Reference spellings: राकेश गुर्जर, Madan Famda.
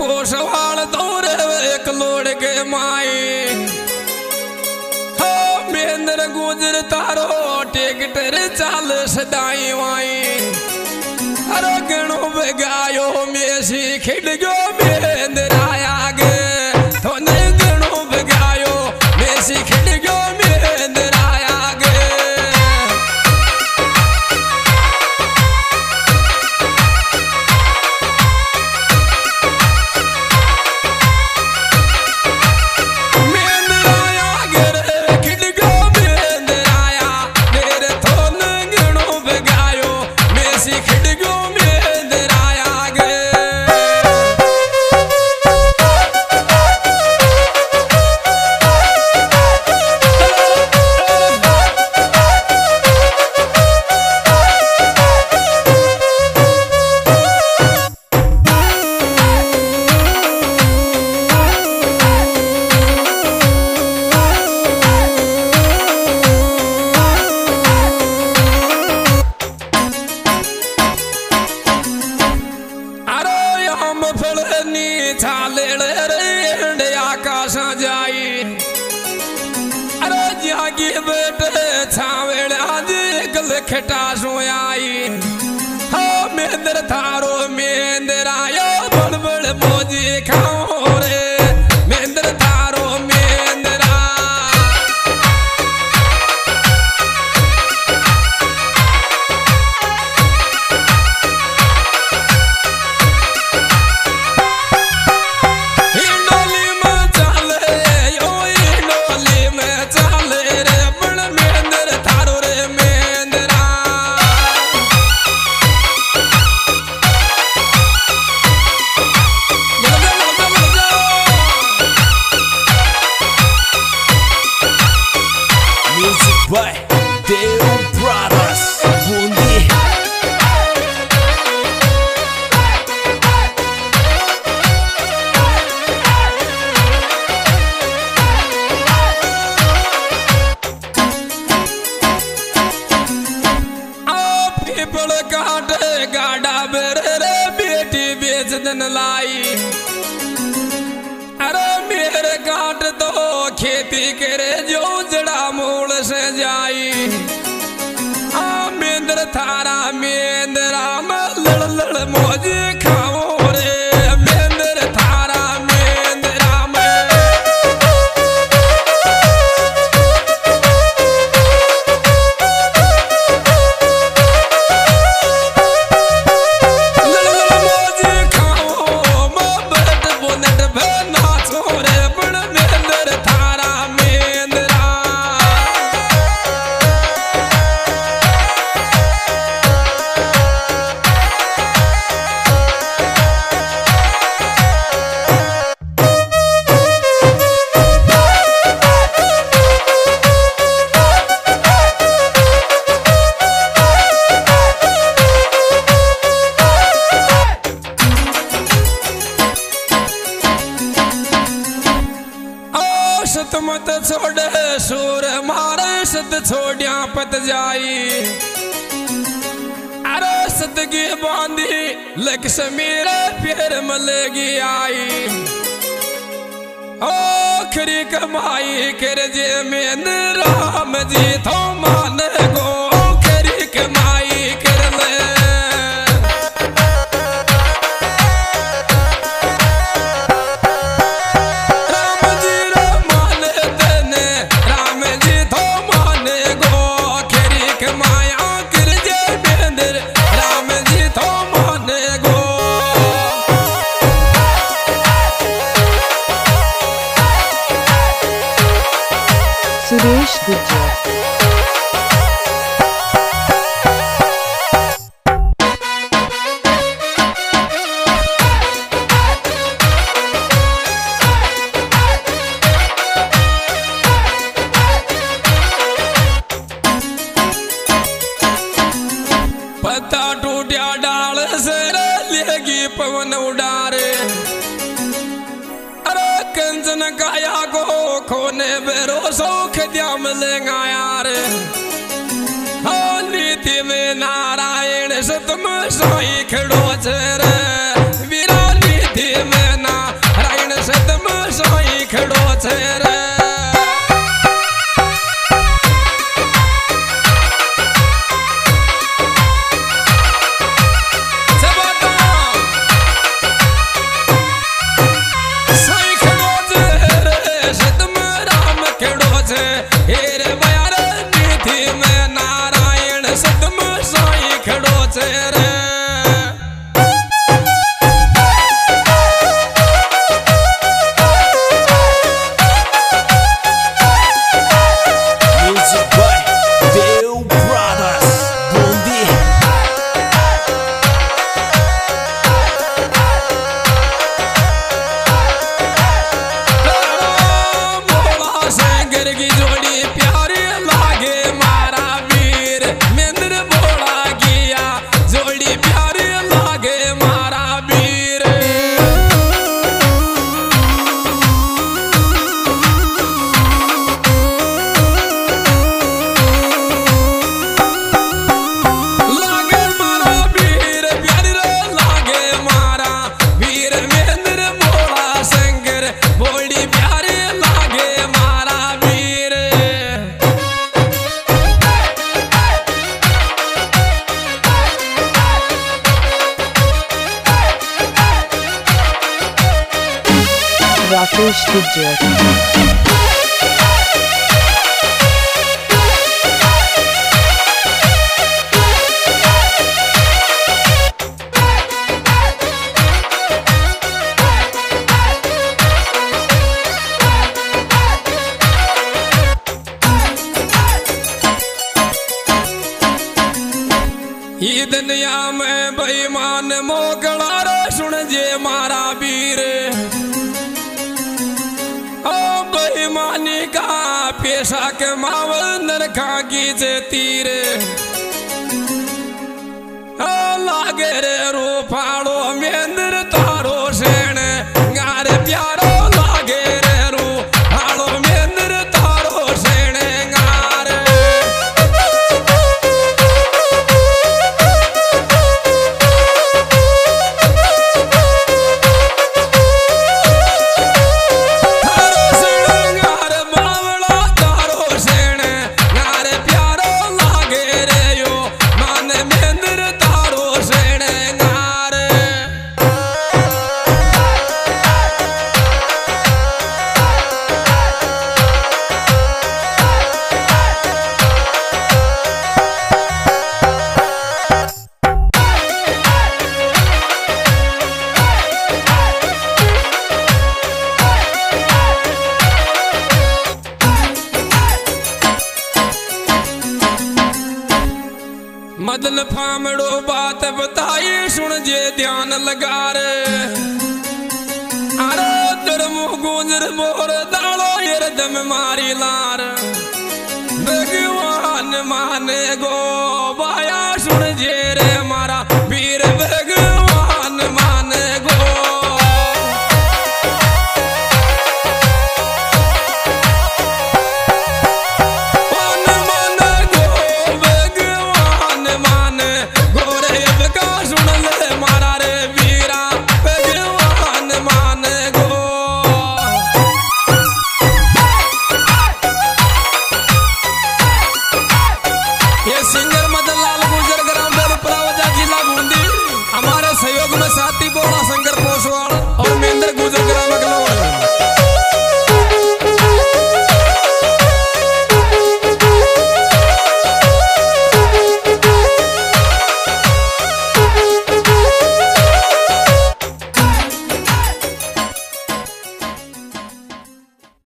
पोषवाल दौरे एक लोड़ के माए हो मेंद्र गुजर तारो टेकटर चाल सदाई वाई अरे गणो बगायो में सी खिड़ गो मेंद्र आया गे तो नहीं गणो बगायो में सी खिड़ गो मेंद्र आया गे नारायण सतम साई खड़ो छे रे वीरा नीति में ना राकेश गुर्जर दुनिया में बेईमान मोगला रो सुन जे मारा वीर ओ बेईमानी का पेशा के मावल नरखा गीजे तीर ओ लागे रे रूपाड़ो मेंद्र तारो सेण गारे प्यारो मदन फामड़ो बात बताई सुन जे ध्यान लगा रे अरे दुर्मु गुजर मोर दालो यरदम मारी लार भगवान माने गो बाया सुन जे रे मारा वीर भगवान माने गो साथी